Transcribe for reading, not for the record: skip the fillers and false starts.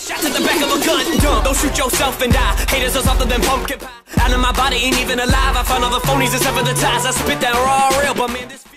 Shots at the back of a gun, dumb. Don't shoot yourself and die. Haters are softer than pumpkin pie. Out of my body, ain't even alive. I find all the phonies except for the ties. I spit that raw real, but man, this